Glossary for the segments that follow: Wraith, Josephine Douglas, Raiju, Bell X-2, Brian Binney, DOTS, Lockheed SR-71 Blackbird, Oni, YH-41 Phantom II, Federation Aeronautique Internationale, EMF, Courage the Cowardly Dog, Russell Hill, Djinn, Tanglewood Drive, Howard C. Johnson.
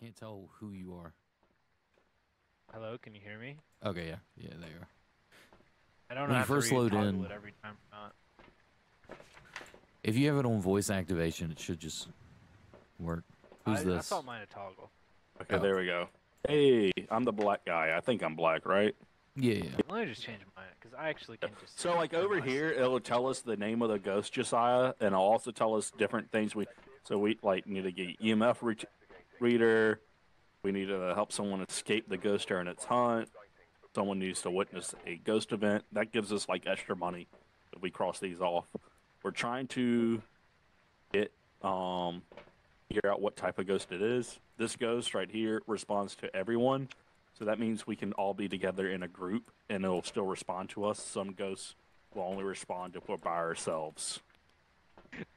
I can't tell who you are. Hello, can you hear me? Okay, yeah, there you are. I don't know when you first load in. Every time if you have it on voice activation, it should just work. Who's this? I thought mine a toggle. Okay, oh. There we go. Hey, I'm the black guy. I think I'm black, right? Yeah. Let me just change mine because I actually can just. So, like over here, it'll tell us the name of the ghost, Josiah, and it'll also tell us different things we. So we like need to get EMF reader. We need to help someone escape the ghost during its hunt. Someone needs to witness a ghost event. That gives us like extra money if we cross these off. We're trying to get figure out what type of ghost it is. This ghost right here responds to everyone, so that means we can all be together in a group and it'll still respond to us. Some ghosts will only respond if we're by ourselves.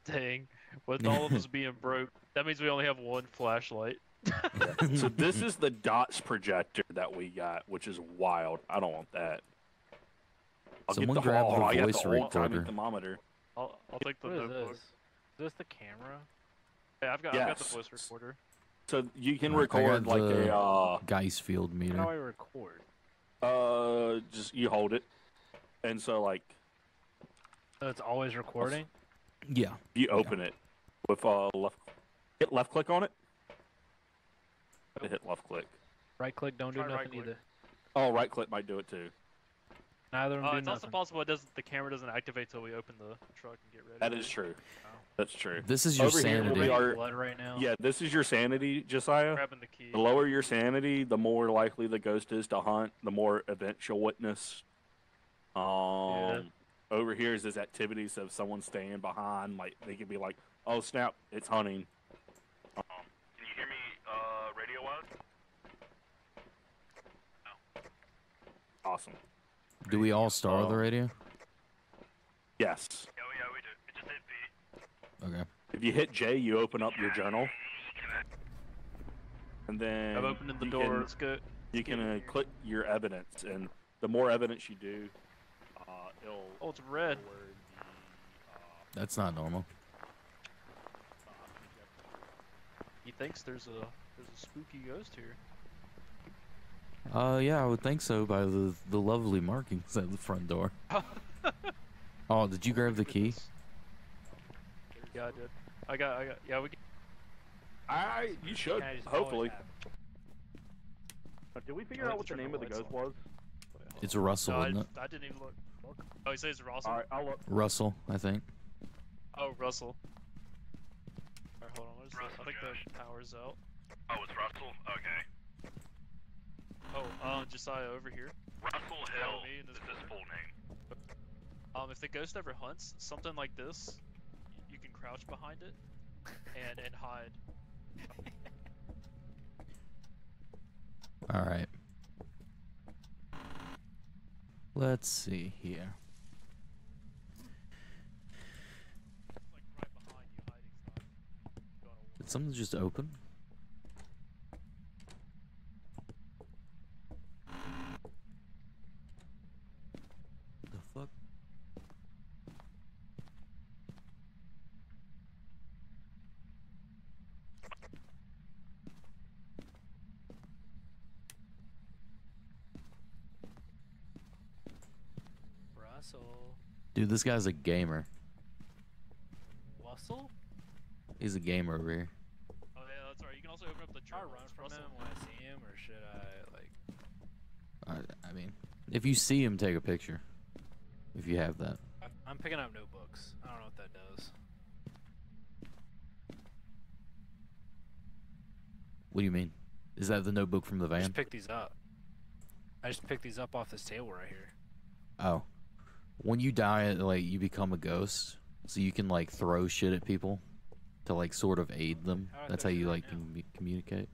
Dang, with all of us being broke, that means we only have one flashlight. Yeah. So this is the DOTS projector that we got, which is wild. I don't want that. I'll someone get the grab hall. The voice recorder. Thermometer. I'll take the notebook. Is this the camera? Hey, I've got the voice recorder. So you can record like a Geist field meter. How do I record? Just you hold it, and so like. So it's always recording. Yeah. You open it with left click on it. Hit left click. Right click don't do nothing either. Oh, right click might do it too. Neither of them do nothing. It's also possible the camera doesn't activate till we open the truck and get ready. That is true. Oh. That's true. This is your sanity. Blood right now. Yeah, this is your sanity, Josiah. Grabbing the key. The lower your sanity, the more likely the ghost is to hunt, the more events you'll witness. Over here is this activity, so if someone's staying behind, like they could be like, oh snap, it's hunting. Awesome. Do we all star the radio? Yes. Oh, yeah, we do. It just hit B. Okay. If you hit J, you open up your journal. And then... I've opened the door. It's good. You can click your evidence, and the more evidence you do, it'll... Oh, it's red. That's not normal. He thinks there's a spooky ghost here. Yeah, I would think so by the lovely markings at the front door. Oh, did you grab the key? Yeah, I did. I got. Yeah, we. Can... You should hopefully. Did we figure out what the name of the ghost was? It's Russell, isn't it? I didn't even look. Oh, he says Russell. All right, I'll look. Russell, I think. Oh, Russell. All right, hold on. I think the power's out. Oh, it's Russell. Okay. Oh, Josiah, over here. Russell Hill is his full name. If the ghost ever hunts, something like this, you can crouch behind it and hide. All right. Let's see here. Did something just open? Dude, this guy's a gamer. Russell? He's a gamer over here. Oh yeah, that's right. You can also open up the jar. Run from him when I see him, or should I like? I mean, if you see him, take a picture. If you have that. I'm picking up notebooks. I don't know what that does. What do you mean? Is that the notebook from the van? I just picked these up. I just picked these up off this table right here. Oh. When you die, like, you become a ghost, so you can, like, throw shit at people to, like, sort of aid them. That's how you, like, can communicate.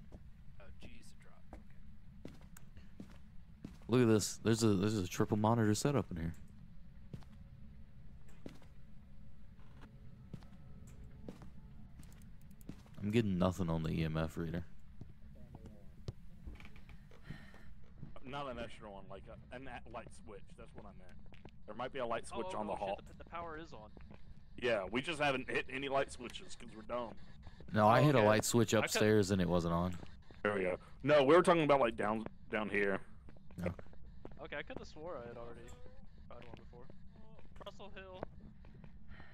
Oh, geez, a drop. Okay. Look at this. There's a triple monitor setup in here. I'm getting nothing on the EMF reader. Not an extra one, like a light switch. That's what I meant. There might be a light switch on the hall. Shit, the power is on. Yeah, we just haven't hit any light switches because we're dumb. No, I hit a light switch upstairs and it wasn't on. There we go. No, we were talking about like down here. No. Okay, I could have swore I had already tried one before. Russell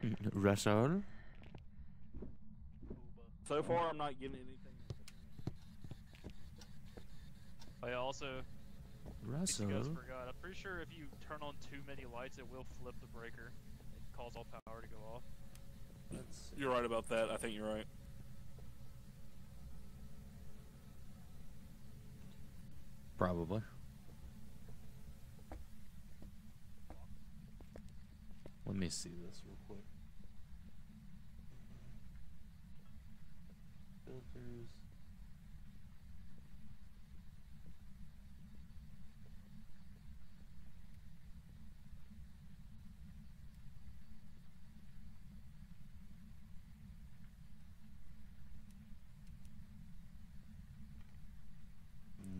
Hill. Russell? So far, I'm not getting anything. Oh yeah, also, Russell. You guys forgot. I'm pretty sure if you turn on too many lights, it will flip the breaker. It cause all power to go off. You're right about that. I think you're right. Probably. Let me see this real quick. Filters.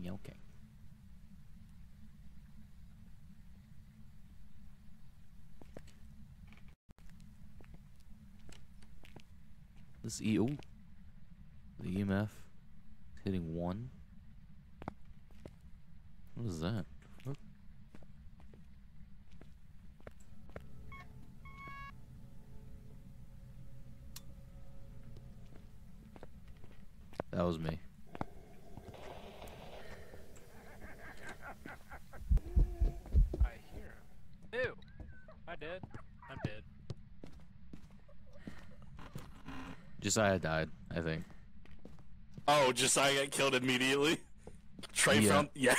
Okay. This the EMF hitting 1. What is that? What? That was me. I hear him. Ew! I did. I'm dead. Josiah died, I think. Oh, Josiah got killed immediately? Trey found... Yeah.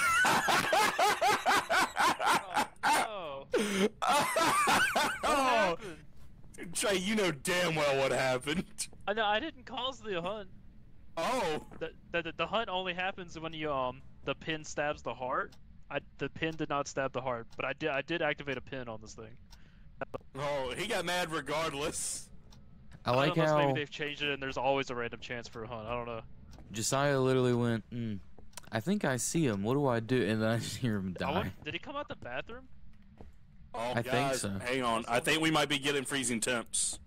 Oh, no. Oh. Trey, you know damn well what happened. No, I didn't cause the hunt. Oh. The hunt only happens when you, the pin stabs the heart. The pin did not stab the heart, but I did activate a pin on this thing. Oh, he got mad regardless. I like how maybe they've changed it and there's always a random chance for a hunt. I don't know. Josiah literally went, I think I see him. What do I do? And then I just hear him die. Did he come out the bathroom? Oh, I think so. Hang on. I think we might be getting freezing temps.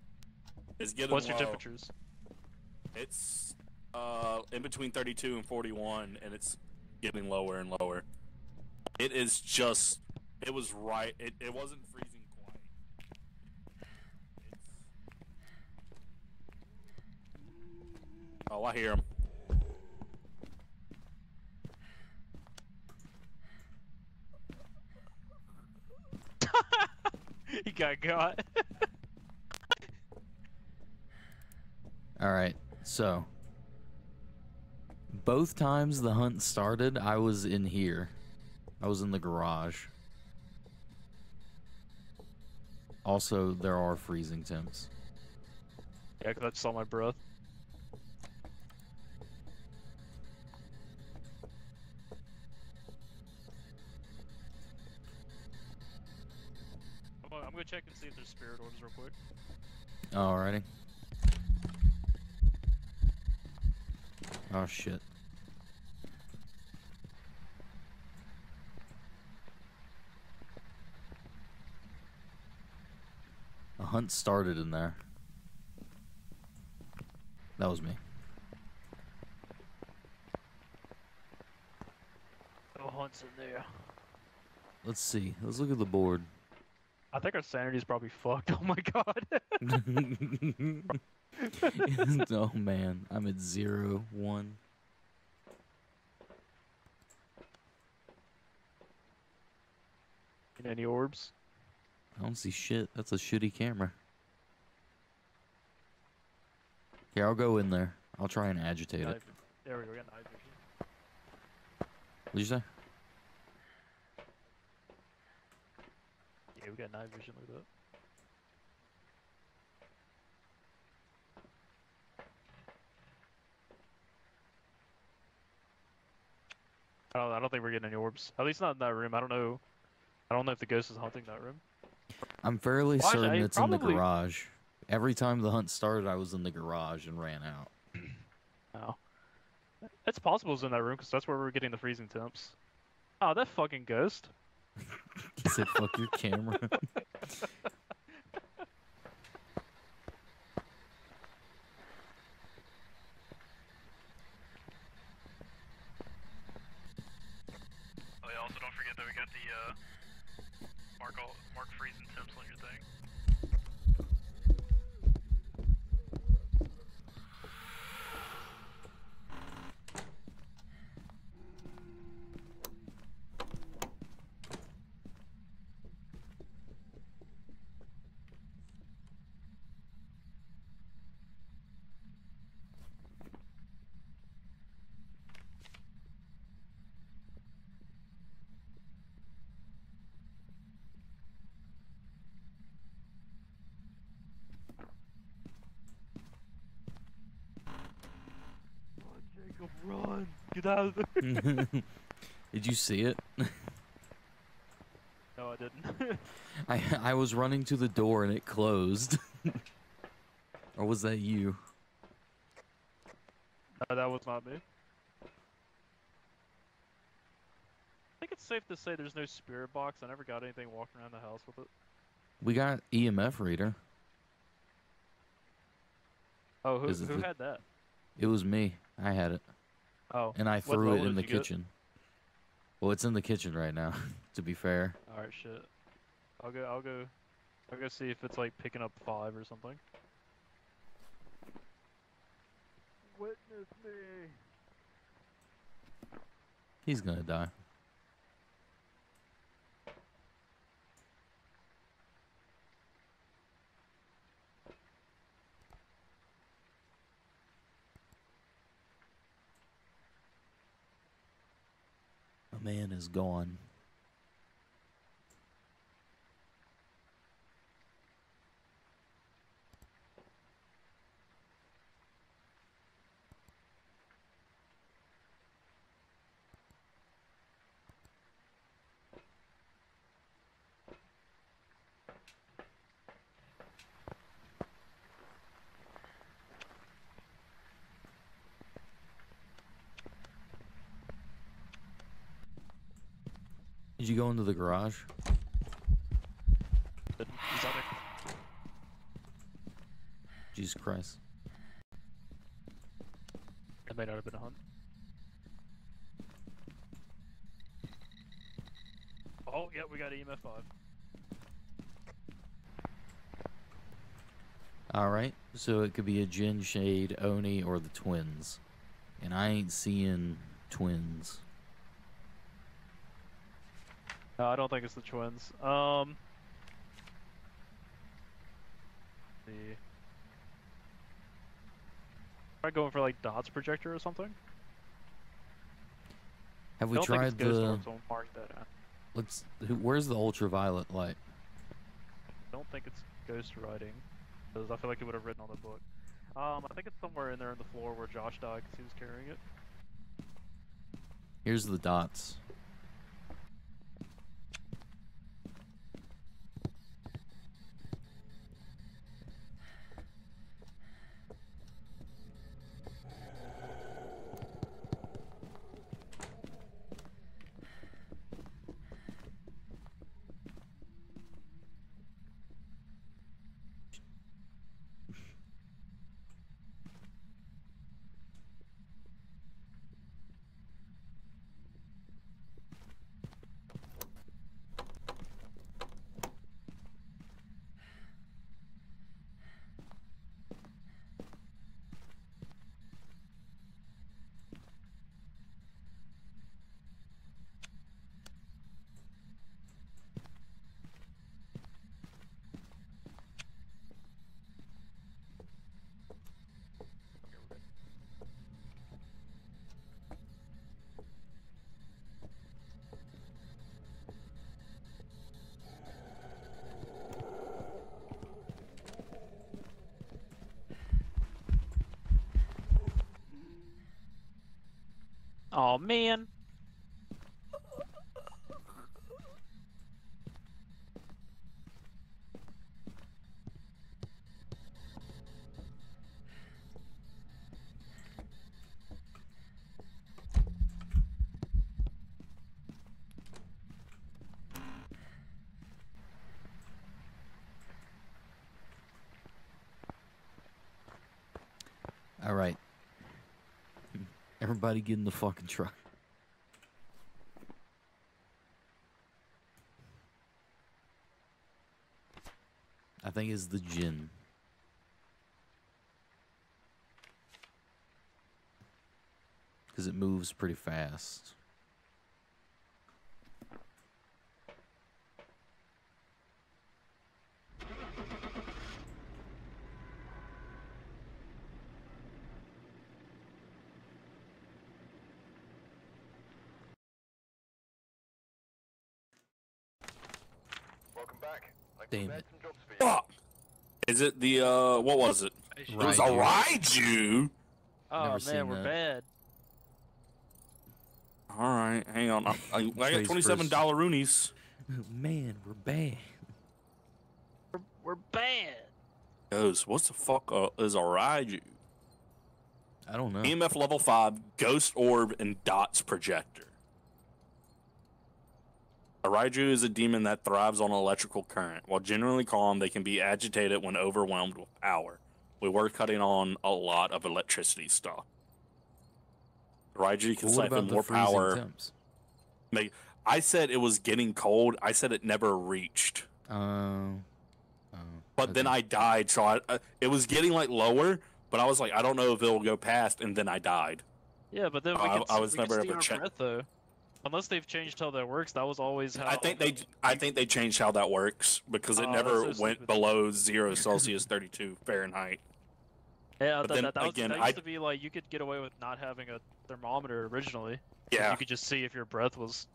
It's getting What's low. Your temperatures? It's in between 32 and 41, and it's getting lower and lower. It is just. It was right. It wasn't freezing. Oh, I hear him. He got caught. Alright, so. Both times the hunt started, I was in here. I was in the garage. Also, there are freezing temps. Yeah, because I saw my breath. I'm gonna check and see if there's spirit orbs real quick. Alrighty. Oh shit. A hunt started in there. That was me. No hunts in there. Let's see. Let's look at the board. I think our sanity is probably fucked. Oh my god. Oh man, I'm at 0, 1. Any orbs? I don't see shit. That's a shitty camera. Here, I'll go in there. I'll try and agitate it. There we go. We got night vision. What'd you say? Yeah, we got night vision, look up. I don't think we're getting any orbs. At least not in that room. I don't know if the ghost is haunting that room. I'm fairly certain it's in the garage. Every time the hunt started, I was in the garage and ran out. Oh. It's possible it's in that room, because that's where we were getting the freezing temps. Oh, that fucking ghost. He said, fuck your camera. mark freeze and temps on your thing. Run! Get out of there! Did you see it? No, I didn't. I was running to the door and it closed. Or was that you? No, that was not me. I think it's safe to say there's no spirit box. I never got anything walking around the house with it. We got EMF reader. Oh, who had that? It was me. I had it. Oh. And I threw it in the kitchen. Well, it's in the kitchen right now. To be fair. All right, shit. I'll go see if it's like picking up 5 or something. Witness me. He's gonna die. Man is gone. Did you go into the garage? Jesus Christ. That might not have been a hunt. Oh, yeah, we got EMF 5. Alright, so it could be a Djinn, Shade, Oni, or the twins. And I ain't seeing twins. No, I don't think it's the twins. Let's see. Try going for like DOTS projector or something. Have we tried the? Let's. Where's the ultraviolet light? I don't think it's ghost riding, because I feel like it would have written on the book. I think it's somewhere in there in the floor where Josh died because he was carrying it. Here's the DOTS. Oh man. All right. Everybody get in the fucking truck. I think it's the Djinn. Because it moves pretty fast. Damn it. Fuck! Is it the, what was it? Raiju. It was a Raiju! Oh man, we're bad. Alright, hang on. I got $27 Roonies. Man, we're bad. We're bad. Ghost, what the fuck is a Raiju? I don't know. EMF level 5, ghost orb, and DOTS projector. A Raiju is a demon that thrives on electrical current. While generally calm, they can be agitated when overwhelmed with power. We were cutting on a lot of electricity stuff. Raiju can siphon more power. I said it was getting cold. I said it never reached. But then I died, so it was getting like lower, but I was like, I don't know if it'll go past, and then I died. Yeah, but then we could never ever check. Though. Unless they've changed how that works, that was always how. I think they changed how that works because it never went below 0°C, 32°F. Yeah, that used to be like you could get away with not having a thermometer originally. Yeah, you could just see if your breath was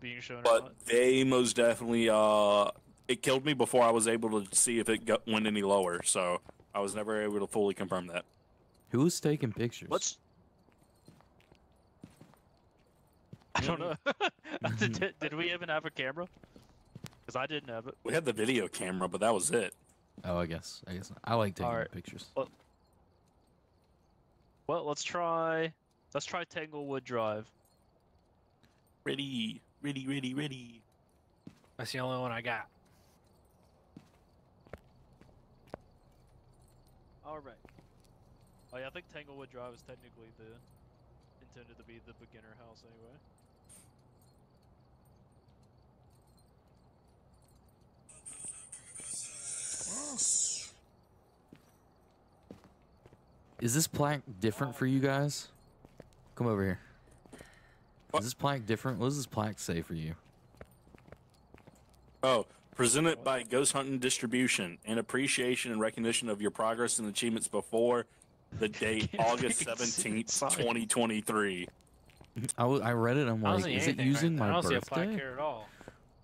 being shown. But or not. They most definitely it killed me before I was able to see if it went any lower, so I was never able to fully confirm that. Who's taking pictures? I don't know. Did we even have a camera? Because I didn't have it. We had the video camera, but that was it. Oh, I guess not. I like taking pictures. Well, let's try Tanglewood Drive. Ready, ready, ready, ready. That's the only one I got. All right. Oh yeah, I think Tanglewood Drive is technically intended to be the beginner house anyway. Is this plank different for you guys? Come over here. What? Is this plank different? What does this plank say for you? Oh, presented by Ghost Hunting Distribution, an appreciation and recognition of your progress and achievements before the date August 17, 2023. I read it. I'm like, is it using my birthday? I don't see a plank here at all.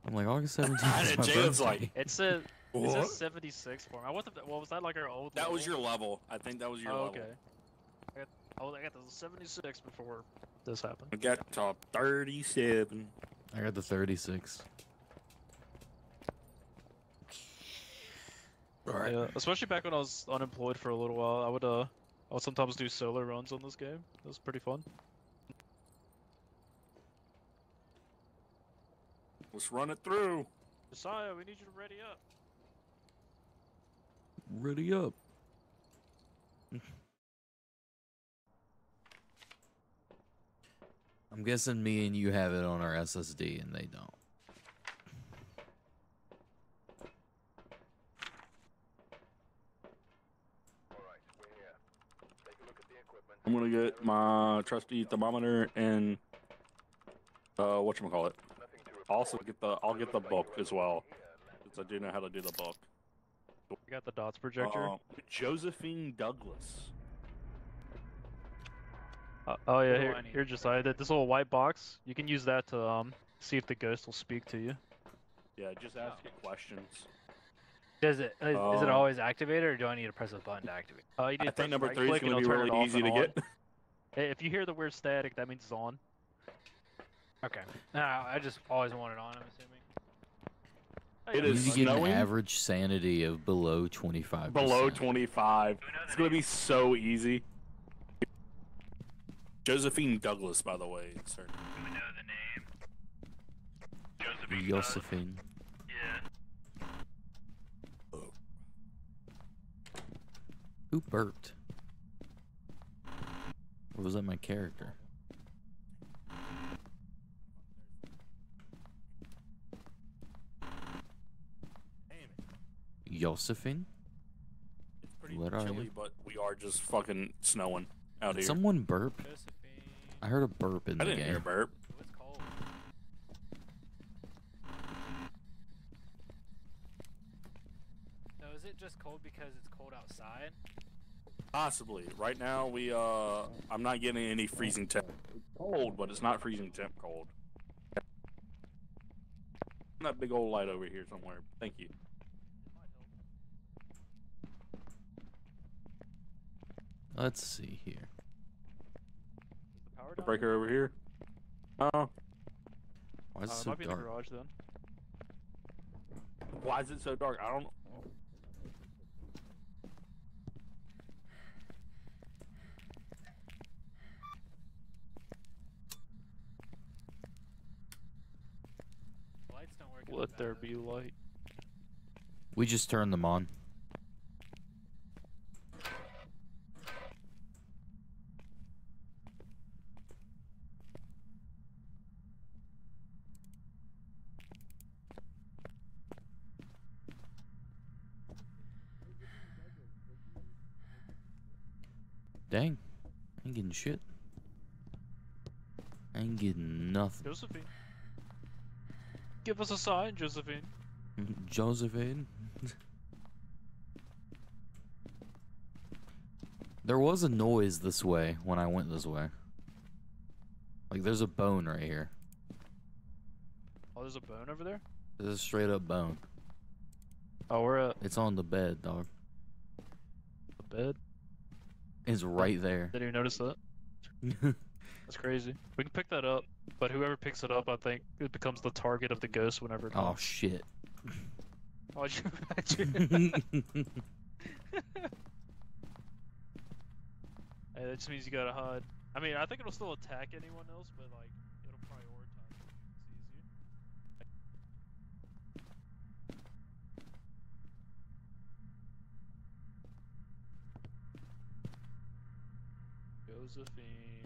I'm like August 17th. James like it says. What? Is this 76 form? What was that, like our old level? That was your level. I think that was your level. Okay. I got the 76 before this happened. I got top 37. I got the 36. Alright. Yeah, especially back when I was unemployed for a little while, I would sometimes do solo runs on this game. It was pretty fun. Let's run it through. Josiah, we need you to ready up. Ready up. I'm guessing me and you have it on our SSD and they don't. I'm gonna get my trusty thermometer and whatchamacallit. Also I'll get the book as well, because I do know how to do the book. You got the DOTS projector? Josephine Douglas. Oh yeah, here Josiah, this little white box, you can use that to see if the ghost will speak to you. Yeah, just ask it questions. Is it always activated, or do I need to press a button to activate? You need to press number 3 is going to be really easy to get. Hey, if you hear the weird static, that means it's on. Okay. No, I just always want it on, I'm assuming. It is snowing. You get an average sanity of below 25%. Below 25. It's going to be so easy. Josephine Douglas, by the way. Sir. Do we know the name? Josephine. Yeah. Oh. Who burped? Or was that my character? Josephine? It's pretty chilly, but we are just fucking snowing out here. Did someone burp? I heard a burp in the game. I didn't hear a burp. So is it just cold because it's cold outside? Possibly. Right now, we I'm not getting any freezing temp. It's cold, but it's not freezing temp cold. That big old light over here somewhere. Thank you. Let's see here. The breaker over here. Oh. Why is it so dark? Might be in the garage, then. Why is it so dark? I don't know. Let there be light. We just turned them on. Dang. I ain't getting shit. I ain't getting nothing. Josephine. Give us a sign, Josephine. Josephine? There was a noise this way when I went this way. Like, there's a bone right here. Oh, there's a bone over there? There's a straight up bone. Oh, we're up. It's on the bed, dog. The bed? It's right there. Didn't even notice that. That's crazy. We can pick that up. But whoever picks it up, I think, it becomes the target of the ghost whenever it comes. Oh, shit. Oh, you imagine? Hey, that just means you gotta hide. I mean, I think it'll still attack anyone else, but, like, it'll prioritize it. It's easier. Josephine.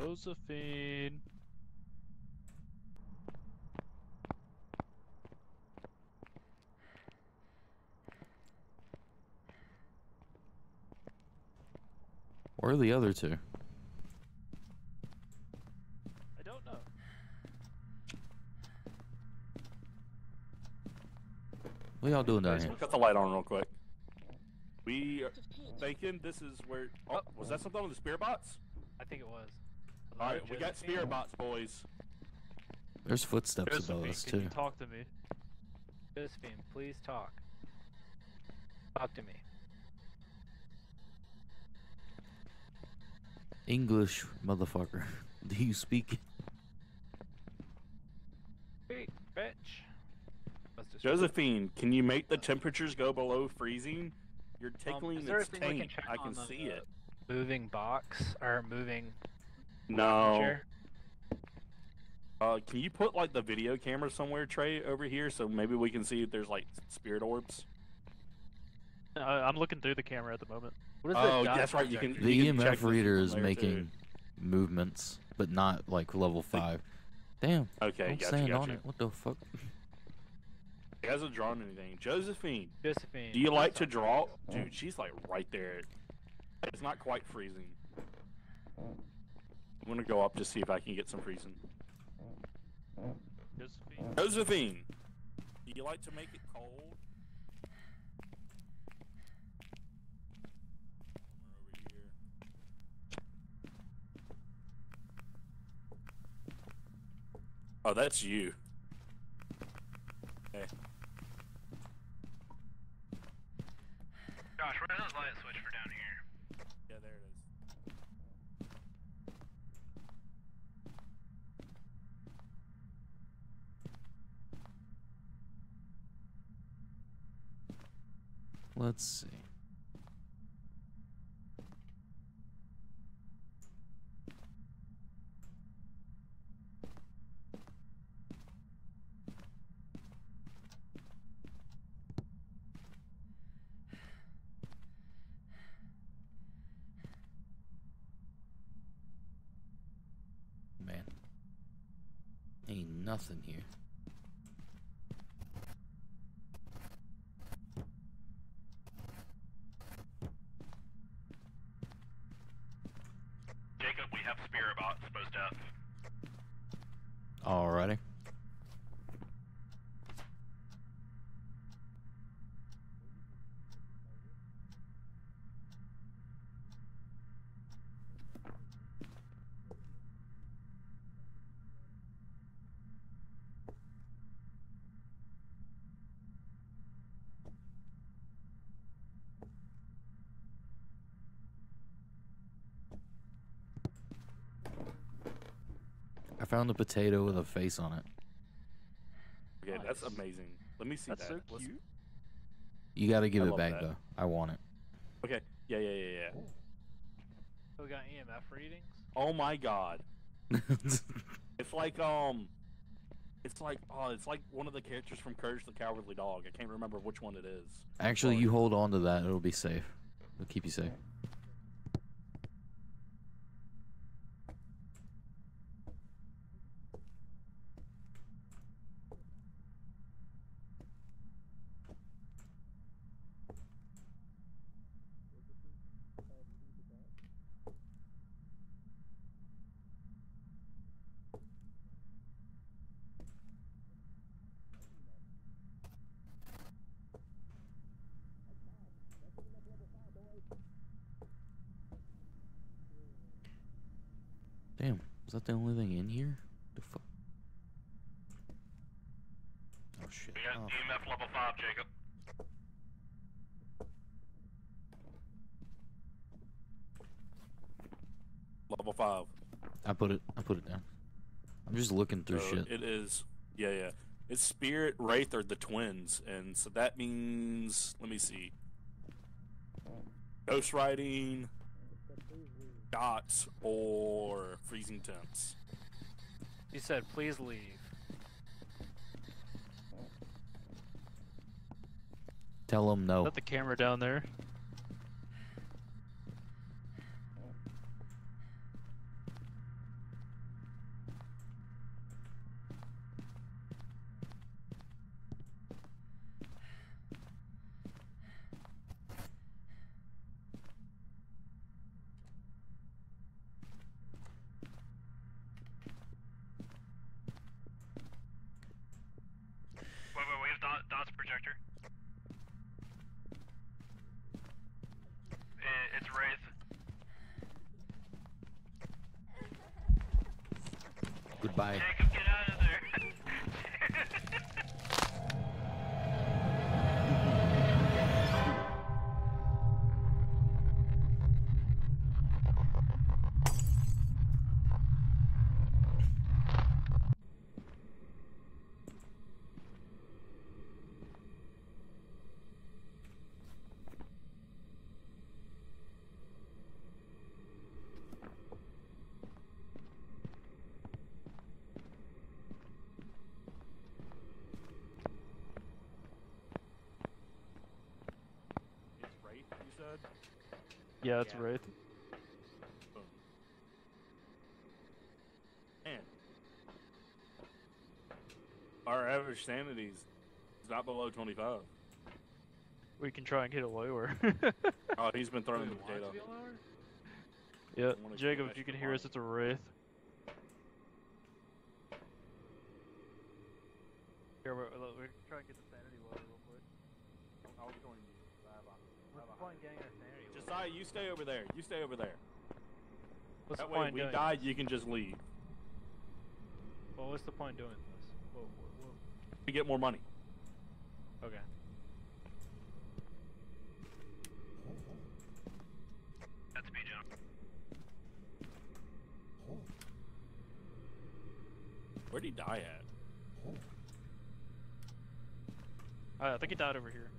Josephine. Where are the other two? I don't know. What y'all doing down here? Cut the light on real quick. We are thinking this is where. Oh, was that something on the spear bots? I think it was. Alright, we got spear bots, boys. There's footsteps above us, too. Talk to me. Josephine, please talk. Talk to me. English, motherfucker. Do you speak? Speak, bitch. Josephine, can you make the temperatures go below freezing? You're tickling its taint. I can see it. Moving box, or moving... No. Can you put like the video camera somewhere, Trey, over here, so maybe we can see if there's like spirit orbs? I'm looking through the camera at the moment. What is oh, that's right. You can. The EMF reader is making movements, but not like level 5. Damn. Okay. I'm staying on it. What the fuck? He hasn't drawn anything. Josephine. Josephine. Do you like to draw? Dude, she's like right there. It's not quite freezing. I'm gonna go up to see if I can get some freezing. Josephine. Josephine! Do you like to make it cold? Over here. Oh, that's you. Okay. Josh, where's that light switch for down here? Let's see. Ain't nothing here. Jacob, we have spear about supposed to have. Alrighty. I found a potato with a face on it. Yeah, that's amazing. Let me see that. That's so cute. You gotta give it back though. I want it. Okay. Yeah. Cool. So we got EMF readings. Oh my god. It's like one of the characters from Courage the Cowardly Dog. I can't remember which one it is. Actually, you hold on to that. It'll be safe. It'll keep you safe. Damn, is that the only thing in here? The fuck? Oh shit. We got EMF level 5, Jacob. Level 5. I put it down. I'm just looking through shit. It is, yeah. It's Spirit, Wraith, or the twins, and so that means, let me see. Ghost riding, DOTS, or freezing temps. You said please leave. Tell them no. Put the camera down there. Dot's projector. It's Wraith. Goodbye. Jacob, get out of there. Yeah, it's Wraith. Boom. Man. Our average sanity is not below 25. We can try and get it lower. Oh, he's been throwing the potato. Yeah, Jacob, if you can hear us, it's a Wraith. Here, we're trying to get the sanity lower real quick. I'll join you. Josiah, you stay over there. You stay over there. What's that the way, if we die, you can just leave. Well, what's the point doing this? Whoa. We get more money. Okay. That's me, John. Where'd he die at? I think he died over here.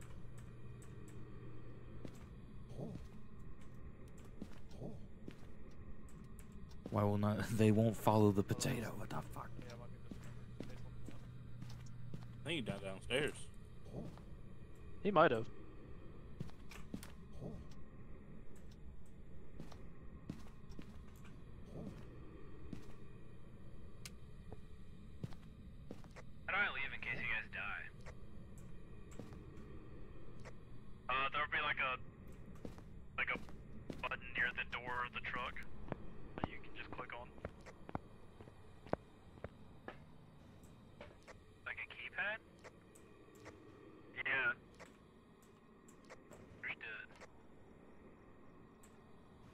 Why will not? They won't follow the potato. What the fuck? I think he died downstairs. He might have.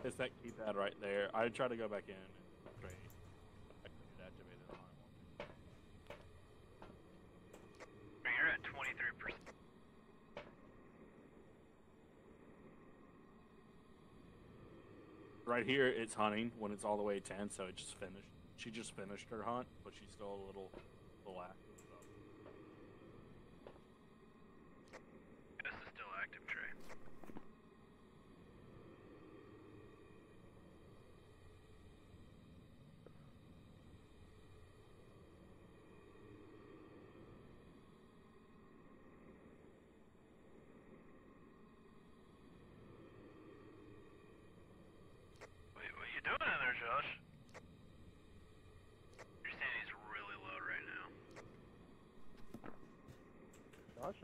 It's that keypad right there. I tried to go back in and trade. I couldn't get activated on my one. You're at 23%. Right here, it's hunting when it's all the way 10, so it just finished. She just finished her hunt, but she's still a little active. This is still active, Trey.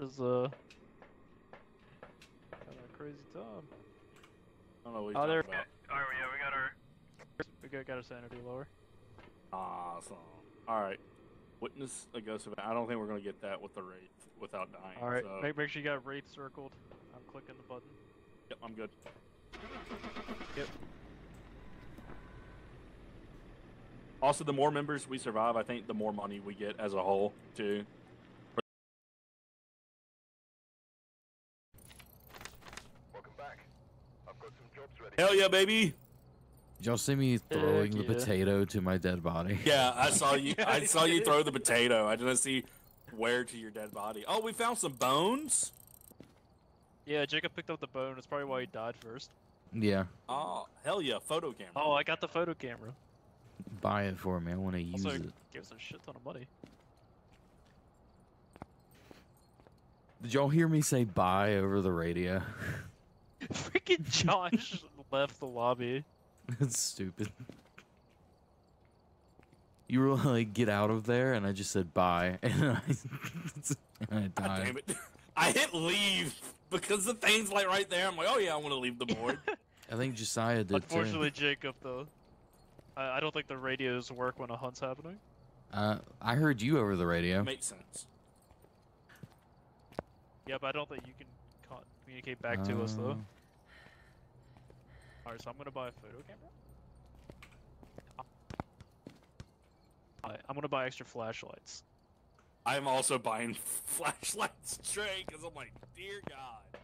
Is having a crazy time. I don't know what he's talking about. Alright, yeah, we got our sanity lower. Awesome. Alright. Witness a ghost event. I don't think we're gonna get that with the Wraith without dying. Alright, so make sure you got Wraith circled. I'm clicking the button. Yep, I'm good. Yep. Also, the more members we survive, I think the more money we get as a whole too. Hell yeah, baby! Did y'all see me throwing the potato to my dead body? Yeah, I saw you. I saw you throw the potato. I didn't see where to your dead body. Oh, we found some bones. Yeah, Jacob picked up the bone. That's probably why he died first. Yeah. Oh, hell yeah! Photo camera. Oh, I got the photo camera. Buy it for me. I want to use it. Also, give us a shit ton of money. Did y'all hear me say "bye" over the radio? Freaking Josh left the lobby. That's stupid. You were like, get out of there, and I just said bye, and I died. God damn it. I hit leave because the thing's like right there. I'm like, oh yeah, I want to leave the board. I think Josiah did. Unfortunately, too. Jacob, though, I don't think the radios work when a hunt's happening. I heard you over the radio. Makes sense. Yeah, but I don't think you can communicate back to us, though. Alright, so I'm gonna buy a photo camera. Alright, I'm gonna buy extra flashlights. I'm also buying flashlights, Trey, because I'm like, dear God.